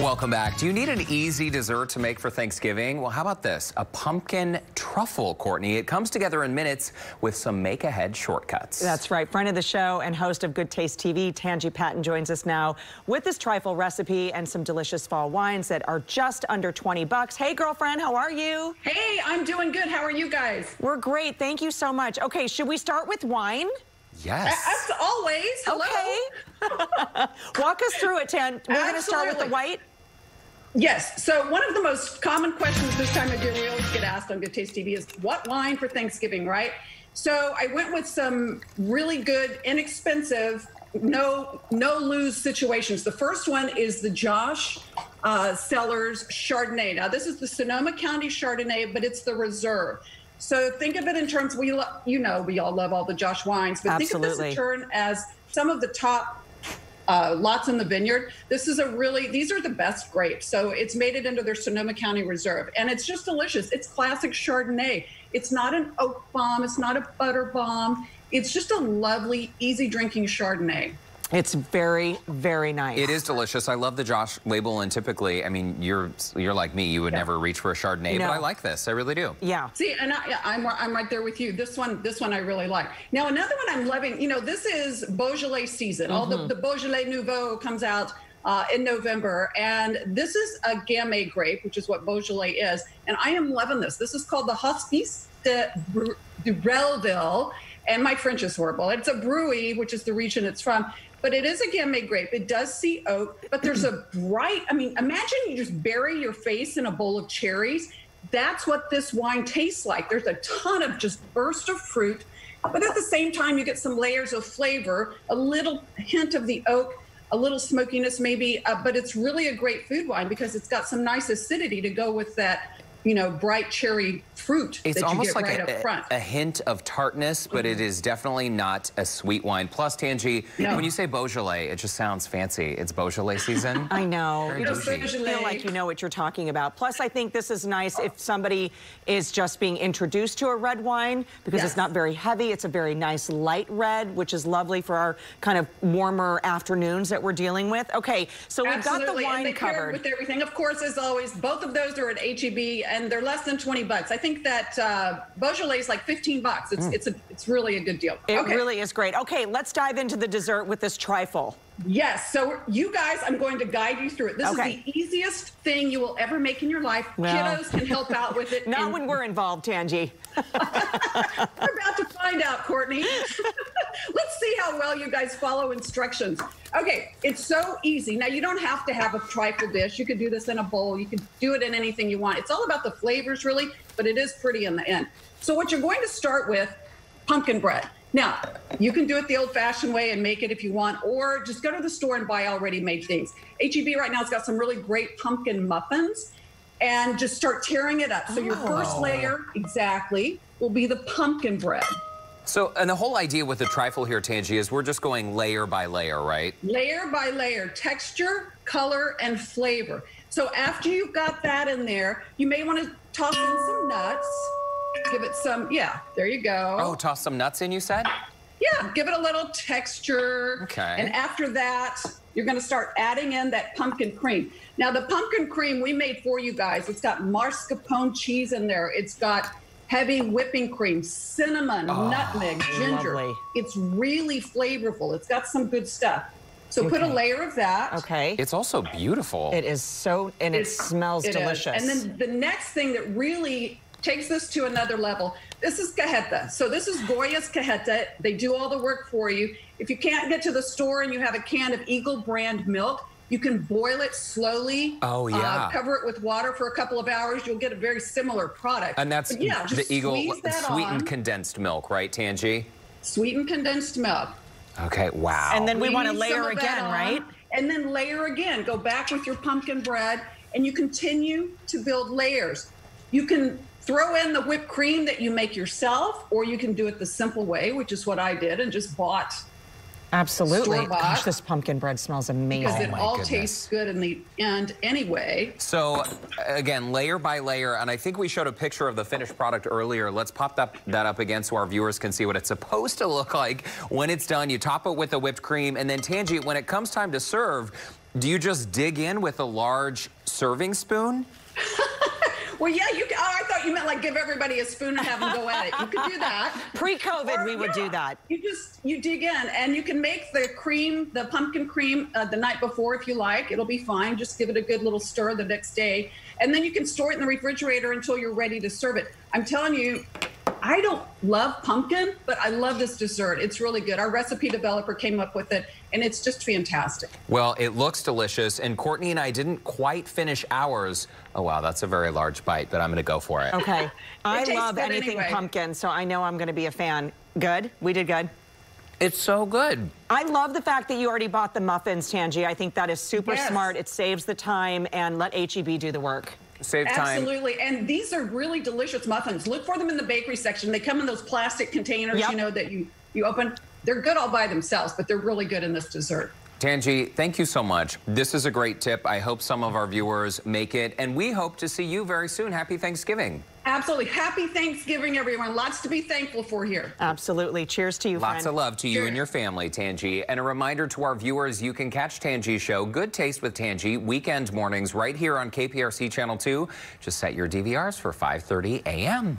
Welcome back. Do you need an easy dessert to make for Thanksgiving? Well, how about this? A pumpkin truffle, Courtney. It comes together in minutes with some make-ahead shortcuts. That's right. Friend of the show and host of Good Taste TV, Tanji Patton, joins us now with this trifle recipe and some delicious fall wines that are just under 20 bucks. Hey, girlfriend, how are you? Hey, I'm doing good. How are you guys? We're great. Thank you so much. Okay, should we start with wine? Yes. As always. Hello. Okay. Walk us through it, Tan. We're going to start with the white. Yes. So one of the most common questions this time of year we always get asked on Good Taste TV is, what wine for Thanksgiving, right? So I went with some really good, inexpensive, no-lose situations. The first one is the Josh Cellars Chardonnay. Now, this is the Sonoma County Chardonnay, but it's the Reserve. So think of it in terms, we all love all the Josh wines, but Absolutely. Think of this in turn as some of the top lots in the vineyard. This is a really, these are the best grapes. So it's made it into their Sonoma County Reserve, and it's just delicious. It's classic Chardonnay. It's not an oak bomb. It's not a butter bomb. It's just a lovely, easy drinking Chardonnay. It's very, very nice. It is delicious. I love the Josh label, and typically, I mean, you're like me. You would never reach for a Chardonnay, but I like this. I really do. Yeah. See, and I'm right there with you. This one I really like. Now, another one I'm loving, this is Beaujolais season. Mm-hmm. All the Beaujolais Nouveau comes out in November, and this is a Gamay grape, which is what Beaujolais is, and I am loving this. This is called the Hospices de Beaujolais, and my French is horrible. It's a Brouilly, which is the region it's from. But it is a Gamay grape. It does see oak, but there's a bright, I mean, imagine you just bury your face in a bowl of cherries. That's what this wine tastes like. There's a ton of just burst of fruit, but at the same time, you get some layers of flavor, a little hint of the oak, a little smokiness maybe, but it's really a great food wine because it's got some nice acidity to go with that bright cherry fruit. It's almost like a hint of tartness, but it is definitely not a sweet wine. Plus, Tanji, when you say Beaujolais, it just sounds fancy. It's Beaujolais season. I know. You just feel like you know what you're talking about. Plus, I think this is nice if somebody is just being introduced to a red wine because it's not very heavy. It's a very nice light red, which is lovely for our kind of warmer afternoons that we're dealing with. Okay, so we've got the wine covered with everything. Of course, as always, both of those are at H-E-B. And they're less than 20 bucks. I think that Beaujolais is like 15 bucks. It's really a good deal. It really is great. Okay, let's dive into the dessert with this trifle. Yes, so you guys, I'm going to guide you through it. This is the easiest thing you will ever make in your life. Well. Kiddos can help out with it. Not when we're involved, Tanji. We're about to find out, Courtney. Let's see how well you guys follow instructions. Okay, it's so easy. Now, you don't have to have a trifle dish. You could do this in a bowl. You can do it in anything you want. It's all about the flavors, really, but it is pretty in the end. So what you're going to start with, pumpkin bread. Now, you can do it the old-fashioned way and make it if you want, or just go to the store and buy already made things. H-E-B right now has got some really great pumpkin muffins, and just start tearing it up. So your first layer, will be the pumpkin bread. So, and the whole idea with the trifle here, Tanji, is we're just going layer by layer, right? Layer by layer, texture, color, and flavor. So after you've got that in there, you may want to toss in some nuts. Give it some, there you go. Oh, toss some nuts in, you said? Yeah, give it a little texture. Okay. And after that, you're going to start adding in that pumpkin cream. Now, the pumpkin cream we made for you guys, it's got mascarpone cheese in there. It's got heavy whipping cream, cinnamon, nutmeg, ginger. Lovely. It's really flavorful. It's got some good stuff. So put a layer of that. Okay. It's also beautiful. It is so, and it smells delicious. Is. And then the next thing that really takes this to another level. This is Cajeta. So this is Goya's Cajeta. They do all the work for you. If you can't get to the store and you have a can of Eagle brand milk, you can boil it slowly. Oh, yeah. Cover it with water for a couple of hours. You'll get a very similar product. And that's the Eagle sweetened condensed milk, right, Tanji? Sweetened condensed milk. Okay, wow. And then we want to layer again, right? And then layer again. Go back with your pumpkin bread, and you continue to build layers. You can throw in the whipped cream that you make yourself, or you can do it the simple way, which is what I did and just bought. Absolutely. Gosh, this pumpkin bread smells amazing. Because it all tastes good in the end anyway. So, again, layer by layer, and I think we showed a picture of the finished product earlier. Let's pop that up again so our viewers can see what it's supposed to look like when it's done. You top it with the whipped cream, and then, Tanji, when it comes time to serve, Do you just dig in with a large serving spoon? Well, yeah, you can. Oh, I thought you meant like give everybody a spoon and have them go at it. You could do that. Pre-COVID, we would do that. You dig in, and you can make the cream, the pumpkin cream, the night before if you like. It'll be fine. Just give it a good little stir the next day, and then you can store it in the refrigerator until you're ready to serve it. I'm telling you, I don't love pumpkin, but I love this dessert. It's really good. Our recipe developer came up with it, and it's just fantastic. Well, it looks delicious, and Courtney and I didn't quite finish ours. Oh, wow, that's a very large bite, but I'm going to go for it. Okay. I love anything pumpkin, so I know I'm going to be a fan. Good? We did good? It's so good. I love the fact that you already bought the muffins, Tanji. I think that is super smart. It saves the time, and let H-E-B do the work. Save time. Absolutely. And these are really delicious muffins. Look for them in the bakery section. They come in those plastic containers, you know, that you open. They're good all by themselves, but they're really good in this dessert. Tanji, thank you so much. This is a great tip. I hope some of our viewers make it, and we hope to see you very soon. Happy Thanksgiving. Absolutely. Happy Thanksgiving, everyone. Lots to be thankful for here. Absolutely. Cheers to you, friend. Lots of love to you and your family, Tanji. And a reminder to our viewers, you can catch Tanji's show, Good Taste with Tanji, weekend mornings right here on KPRC Channel 2. Just set your DVRs for 5:30 a.m.